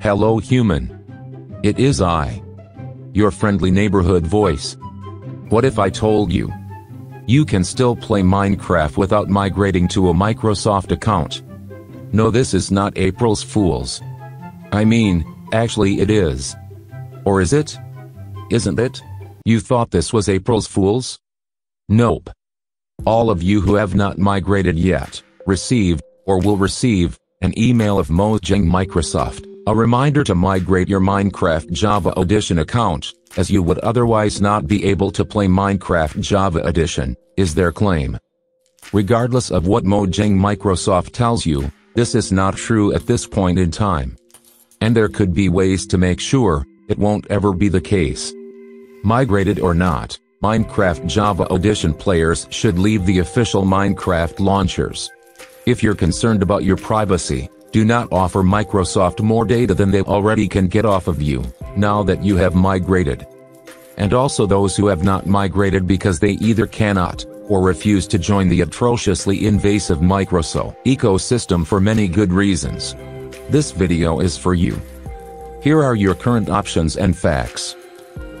Hello human. It is I. Your friendly neighborhood voice. What if I told you? You can still play Minecraft without migrating to a Microsoft account. No, this is not April's Fools. I mean, actually it is. Or is it? Isn't it? You thought this was April's Fools? Nope. All of you who have not migrated yet, received, or will receive, an email of Mojang Microsoft. A reminder to migrate your Minecraft Java Edition account, as you would otherwise not be able to play Minecraft Java Edition, is their claim. Regardless of what Mojang Microsoft tells you, this is not true at this point in time. And there could be ways to make sure it won't ever be the case. Migrated or not, Minecraft Java Edition players should leave the official Minecraft launchers. If you're concerned about your privacy, do not offer Microsoft more data than they already can get off of you, now that you have migrated. And also those who have not migrated because they either cannot, or refuse to join the atrociously invasive Microsoft ecosystem for many good reasons. This video is for you. Here are your current options and facts.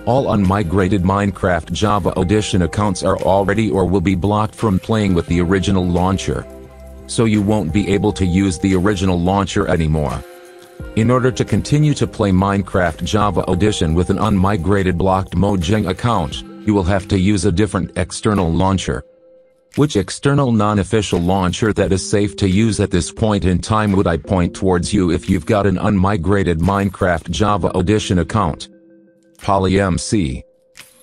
All unmigrated Minecraft Java Edition accounts are already or will be blocked from playing with the original launcher. So you won't be able to use the original launcher anymore. In order to continue to play Minecraft Java Edition with an unmigrated blocked Mojang account, you will have to use a different external launcher. Which external non-official launcher that is safe to use at this point in time would I point towards you if you've got an unmigrated Minecraft Java Edition account? PolyMC.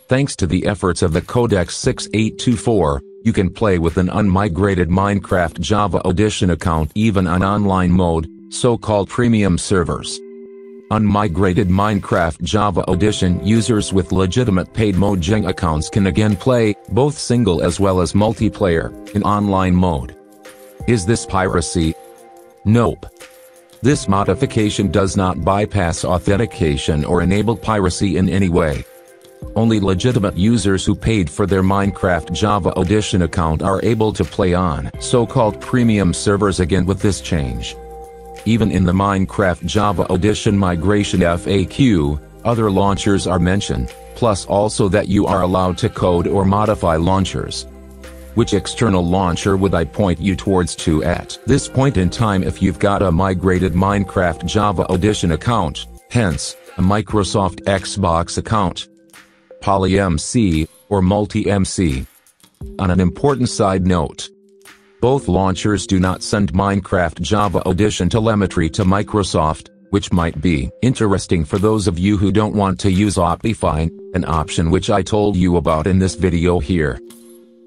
Thanks to the efforts of the Codex 6824, you can play with an unmigrated Minecraft Java Edition account even on online mode, so-called premium servers. Unmigrated Minecraft Java Edition users with legitimate paid Mojang accounts can again play, both single as well as multiplayer, in online mode. Is this piracy? Nope. This modification does not bypass authentication or enable piracy in any way. Only legitimate users who paid for their Minecraft Java Edition account are able to play on so-called premium servers again with this change. Even in the Minecraft Java Edition migration FAQ, other launchers are mentioned, plus also that you are allowed to code or modify launchers. Which external launcher would I point you towards to at this point in time if you've got a migrated Minecraft Java Edition account, hence, a Microsoft Xbox account? PolyMC, or MultiMC. On an important side note, both launchers do not send Minecraft Java Edition telemetry to Microsoft, which might be interesting for those of you who don't want to use Optifine, an option which I told you about in this video here.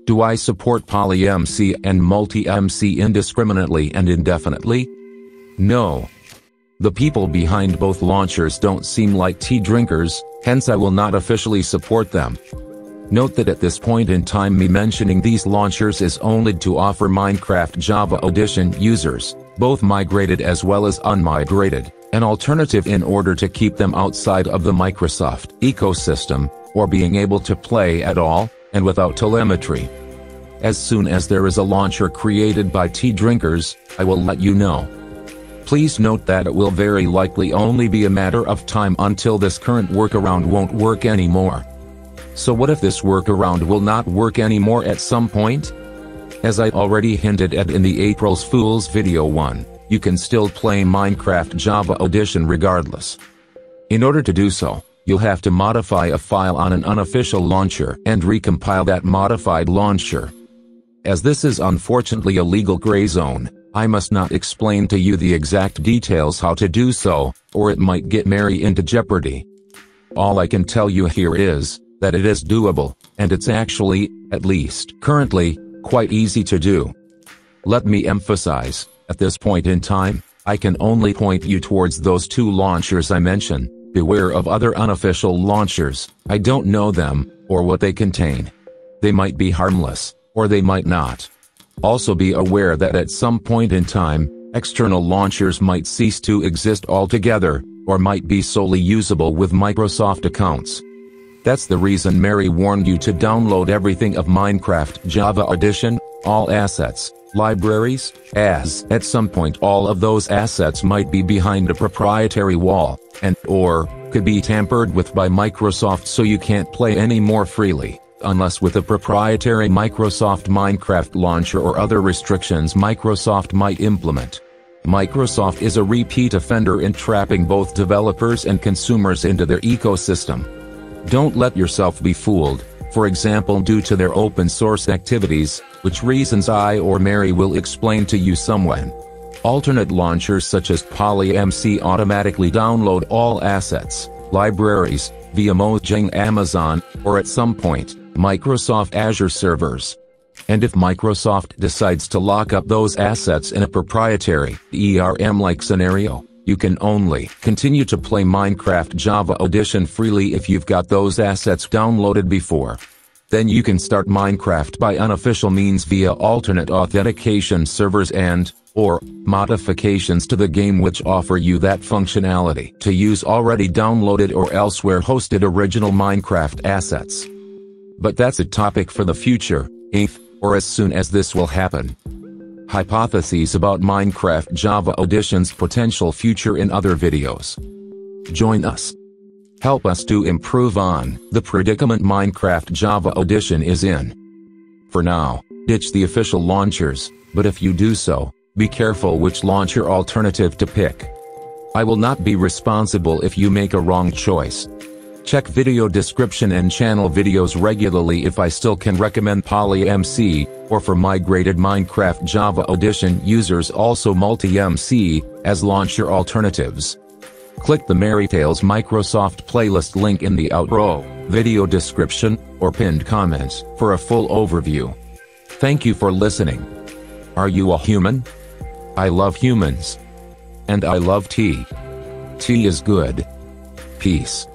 Do I support PolyMC and MultiMC indiscriminately and indefinitely? No. The people behind both launchers don't seem like tea drinkers, hence I will not officially support them. Note that at this point in time me mentioning these launchers is only to offer Minecraft Java Edition users, both migrated as well as unmigrated, an alternative in order to keep them outside of the Microsoft ecosystem, or being able to play at all, and without telemetry. As soon as there is a launcher created by tea drinkers, I will let you know. Please note that it will very likely only be a matter of time until this current workaround won't work anymore. So what if this workaround will not work anymore at some point? As I already hinted at in the April's Fools video 1, you can still play Minecraft Java Edition regardless. In order to do so, you'll have to modify a file on an unofficial launcher and recompile that modified launcher. As this is unfortunately a legal gray zone, I must not explain to you the exact details how to do so, or it might get Mary into jeopardy. All I can tell you here is, that it is doable, and it's actually, at least currently, quite easy to do. Let me emphasize, at this point in time, I can only point you towards those two launchers I mentioned. Beware of other unofficial launchers, I don't know them, or what they contain. They might be harmless, or they might not. Also be aware that at some point in time, external launchers might cease to exist altogether, or might be solely usable with Microsoft accounts. That's the reason Mary warned you to download everything of Minecraft Java Edition, all assets, libraries, as at some point all of those assets might be behind a proprietary wall, and or could be tampered with by Microsoft, so you can't play any more freely, unless with a proprietary Microsoft Minecraft launcher or other restrictions Microsoft might implement. Microsoft is a repeat offender in trapping both developers and consumers into their ecosystem. Don't let yourself be fooled, for example due to their open source activities, which reasons I or Mary will explain to you somewhen. Alternate launchers such as PolyMC automatically download all assets, libraries, via Mojang, Amazon, or at some point, Microsoft Azure servers. And if Microsoft decides to lock up those assets in a proprietary, ERM-like scenario, you can only continue to play Minecraft Java Edition freely if you've got those assets downloaded before. Then you can start Minecraft by unofficial means via alternate authentication servers and, or, modifications to the game which offer you that functionality to use already downloaded or elsewhere hosted original Minecraft assets. But that's a topic for the future, if, or as soon as this will happen. Hypotheses about Minecraft Java Edition's potential future in other videos. Join us. Help us to improve on the predicament Minecraft Java Edition is in. For now, ditch the official launchers, but if you do so, be careful which launcher alternative to pick. I will not be responsible if you make a wrong choice. Check video description and channel videos regularly if I still can recommend PolyMC, or for migrated Minecraft Java Edition users also MultiMC, as launcher alternatives. Click the MeriTales Microsoft playlist link in the outro, video description, or pinned comments for a full overview. Thank you for listening. Are you a human? I love humans. And I love tea. Tea is good. Peace.